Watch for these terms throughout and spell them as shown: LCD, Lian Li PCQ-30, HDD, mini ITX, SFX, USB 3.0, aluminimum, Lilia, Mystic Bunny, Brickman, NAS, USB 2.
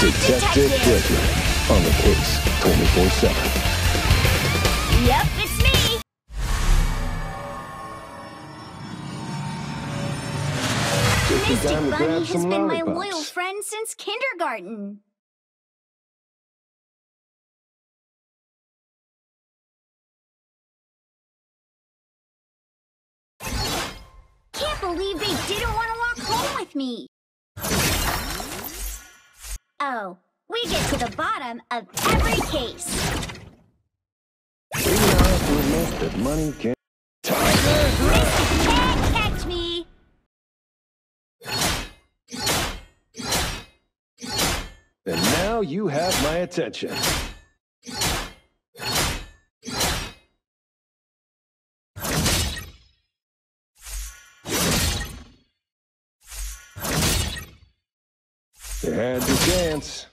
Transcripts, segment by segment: Detective Brickman on the case 24/7. Yep, it's me. Mystic Bunny has been my loyal friend since kindergarten. Can't believe they didn't want to walk home with me. Oh, we get to the bottom of every case. Mystic can't catch me. And now you have my attention. You had your chance.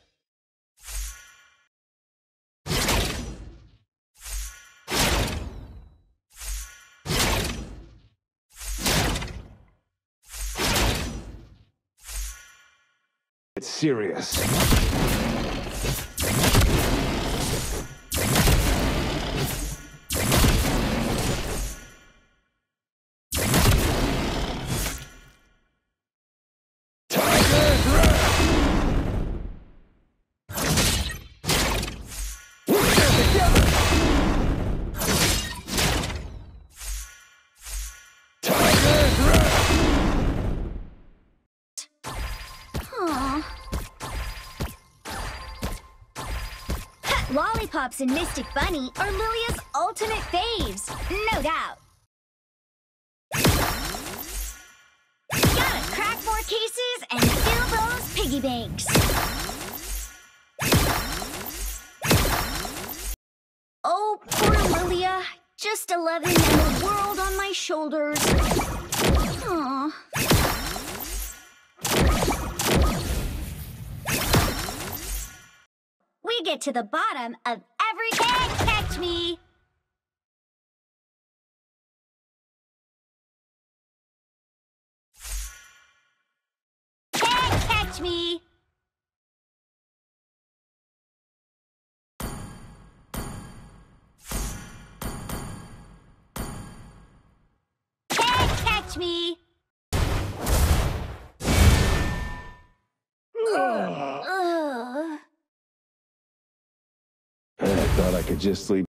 It's serious. Lollipops and Mystic Bunny are Lilia's ultimate faves, no doubt. Gotta crack more cases and fill those piggy banks. Oh, poor Lilia. Just 11 and the world on my shoulders. Aww. We get to the bottom of every can catch me. Can't catch me. Can't catch me. Thought I could just sleep.